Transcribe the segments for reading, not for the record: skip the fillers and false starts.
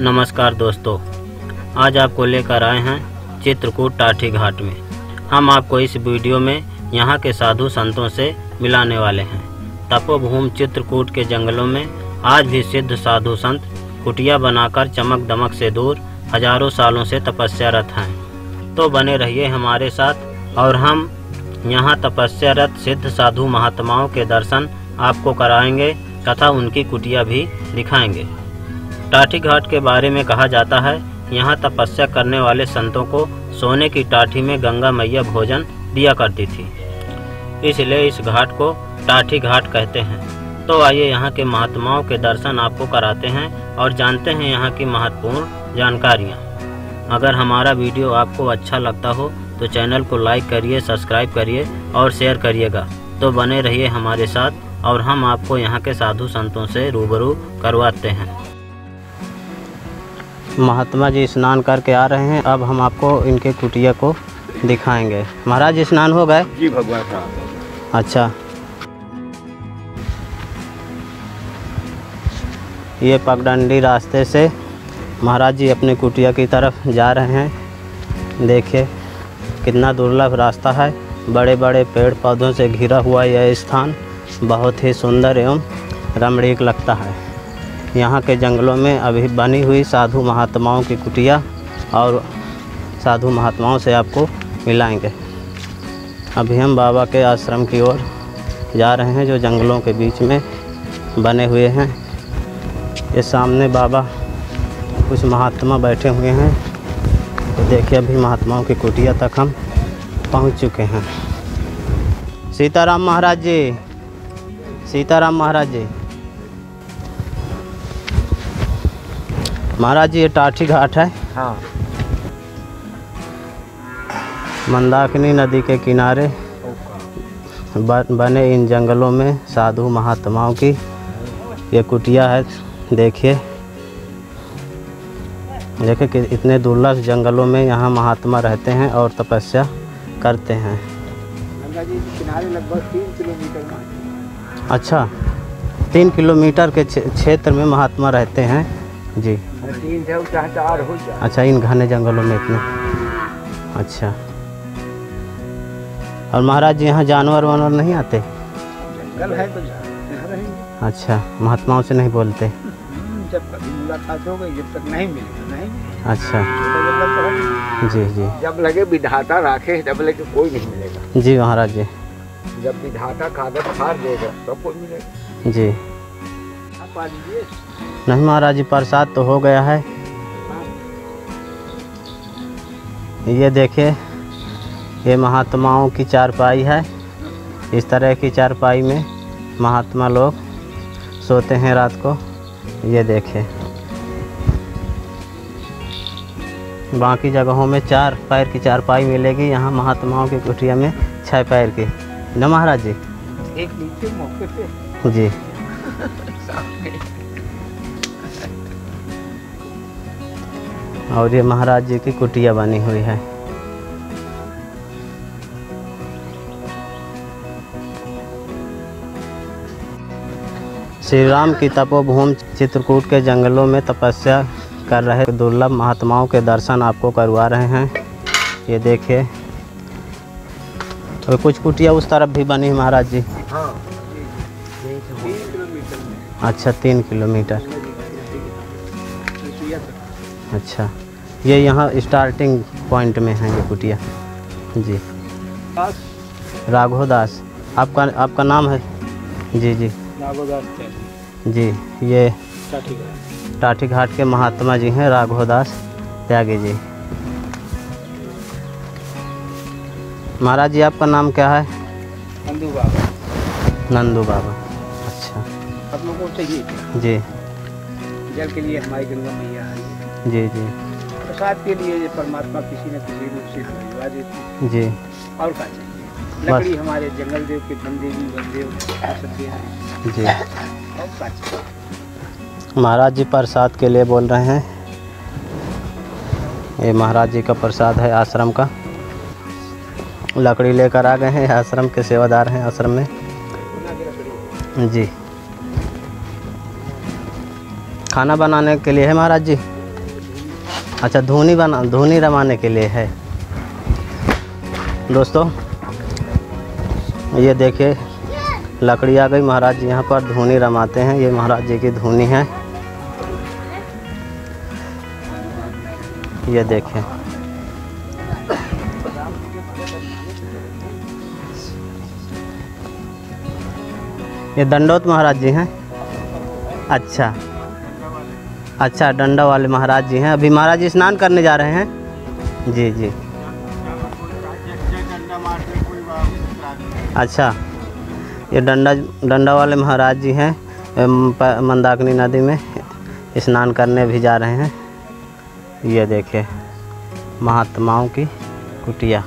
नमस्कार दोस्तों, आज आपको लेकर आए हैं चित्रकूट टाठी घाट में। हम आपको इस वीडियो में यहाँ के साधु संतों से मिलाने वाले हैं। तपोभूमि चित्रकूट के जंगलों में आज भी सिद्ध साधु संत कुटिया बनाकर चमक दमक से दूर हजारों सालों से तपस्यारत हैं। तो बने रहिए हमारे साथ और हम यहाँ तपस्यारत सिद्ध साधु महात्माओं के दर्शन आपको कराएंगे तथा उनकी कुटिया भी दिखाएंगे। टाठी घाट के बारे में कहा जाता है यहाँ तपस्या करने वाले संतों को सोने की टाठी में गंगा मैया भोजन दिया करती थी, इसलिए इस घाट को टाठी घाट कहते हैं। तो आइए यहाँ के महात्माओं के दर्शन आपको कराते हैं और जानते हैं यहाँ की महत्वपूर्ण जानकारियाँ। अगर हमारा वीडियो आपको अच्छा लगता हो तो चैनल को लाइक करिए, सब्सक्राइब करिए और शेयर करिएगा। तो बने रहिए हमारे साथ और हम आपको यहाँ के साधु संतों से रूबरू करवाते हैं। महात्मा जी स्नान करके आ रहे हैं, अब हम आपको इनके कुटिया को दिखाएंगे। महाराज जी स्नान हो गए जी भगवान साहब। अच्छा, ये पगडंडी रास्ते से महाराज जी अपने कुटिया की तरफ जा रहे हैं। देखिए कितना दुर्लभ रास्ता है, बड़े बड़े पेड़ पौधों से घिरा हुआ यह स्थान बहुत ही सुंदर एवं रमणीक लगता है। यहाँ के जंगलों में अभी बनी हुई साधु महात्माओं की कुटिया और साधु महात्माओं से आपको मिलाएंगे। अभी हम बाबा के आश्रम की ओर जा रहे हैं जो जंगलों के बीच में बने हुए हैं। ये सामने बाबा कुछ महात्मा बैठे हुए हैं। तो देखिए अभी महात्माओं की कुटिया तक हम पहुँच चुके हैं। सीताराम महाराज जी, सीताराम महाराज जी। महाराज जी ये टाठी घाट है। हाँ, मंदाकिनी नदी के किनारे बने इन जंगलों में साधु महात्माओं की ये कुटिया है। देखिए देखिए कि इतने दुर्लभ जंगलों में यहाँ महात्मा रहते हैं और तपस्या करते हैं। गंगा जी के किनारे लगभग 3 किलोमीटर में। अच्छा, 3 किलोमीटर के क्षेत्र में महात्मा रहते हैं जी। अच्छा, इन घने जंगलों में इतने। अच्छा, और महाराज जी यहाँ जानवर वानवर नहीं आते? जंगल है तो रहेंगे। अच्छा, महात्माओं से नहीं बोलते? जब कभी मुलाकात हो गई, जब तक नहीं मिलेगा नहीं। अच्छा जी जी, जब लगे विधाता राखे, जब लगे कोई नहीं मिलेगा जी। महाराज जी जब विधाता कागज फाड़ देगा तब कोई मिलेगा जी। नहीं महाराज जी, प्रसाद तो हो गया है। ये देखिए ये महात्माओं की चारपाई है। इस तरह की चारपाई में महात्मा लोग सोते हैं रात को। ये देखिए बाकी जगहों में 4 पैर की चारपाई मिलेगी, यहाँ महात्माओं की कुटिया में 6 पैर की। न महाराज जी, एक नीचे मौके पे जी। और ये महाराज जी की कुटिया बनी हुई है। श्री राम की तपोभूमि चित्रकूट के जंगलों में तपस्या कर रहे दुर्लभ महात्माओं के दर्शन आपको करवा रहे हैं। ये देखिए और कुछ कुटिया उस तरफ भी बनी है महाराज जी। हाँ, 3 किलोमीटर में। अच्छा, 3 किलोमीटर। अच्छा, ये यहाँ स्टार्टिंग पॉइंट में है ये कुटिया जी। राघोदास आपका नाम है जी? जी राघोदास जी। ये टाठी घाट के महात्मा जी हैं, राघोदास त्यागी जी। महाराज जी आपका नाम क्या है? नंदू बाबा। नंदू बाबा, अच्छा। आप लोगों को चाहिए जी जल के लिए हमारी गंगा मैया है जी। जी प्रसाद के लिए ये परमात्मा किसी न किसी रूप से हमें दिला देती जी। और क्या चाहिए? लकड़ी हमारे जंगल देव के धनदेवी बलदेव सब जी। और क्या चाहिए? महाराज जी प्रसाद के लिए बोल रहे हैं। ये महाराज जी का प्रसाद है आश्रम का। लकड़ी लेकर आ गए हैं, आश्रम के सेवादार हैं आश्रम में जी। खाना बनाने के लिए है महाराज जी? अच्छा धुनी रमाने के लिए है। दोस्तों ये देखिए लकड़ी आ गई, महाराज जी यहाँ पर धुनी रमाते हैं। ये महाराज जी की धुनी है, ये देखें। ये दंडौत महाराज जी हैं। अच्छा अच्छा डंडा वाले महाराज जी हैं। अभी महाराज जी स्नान करने जा रहे हैं। जी जी अच्छा, ये डंडा वाले महाराज जी हैं, मंदाकिनी नदी में स्नान करने भी जा रहे हैं। ये देखे महात्माओं की कुटिया।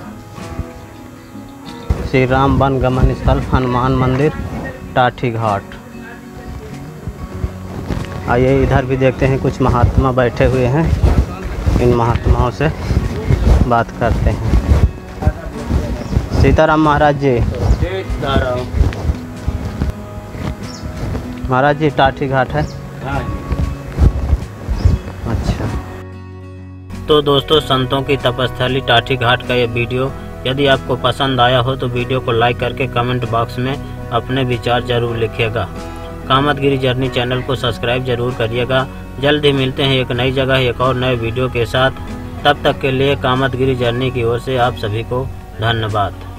श्री राम वन गमन स्थल हनुमान मंदिर टाठी घाट। आइए इधर भी देखते हैं, कुछ महात्मा बैठे हुए हैं, इन महात्माओं से बात करते हैं। सीताराम महाराज जी। महाराज जी टाठी घाट है। तो दोस्तों संतों की तपस्थली टाठी घाट का ये वीडियो यदि आपको पसंद आया हो तो वीडियो को लाइक करके कमेंट बॉक्स में अपने विचार जरूर लिखिएगा। कामदगिरी जर्नी चैनल को सब्सक्राइब जरूर करिएगा। जल्द ही मिलते हैं एक नई जगह एक और नए वीडियो के साथ। तब तक के लिए कामदगिरी जर्नी की ओर से आप सभी को धन्यवाद।